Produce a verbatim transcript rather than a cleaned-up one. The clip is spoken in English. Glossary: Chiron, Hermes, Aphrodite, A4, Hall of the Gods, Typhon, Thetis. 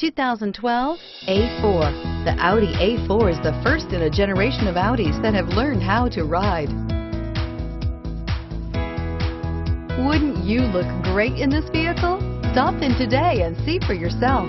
two thousand twelve A four. The Audi A four is the first in a generation of Audis that have learned how to ride. Wouldn't you look great in this vehicle? Stop in today and see for yourself.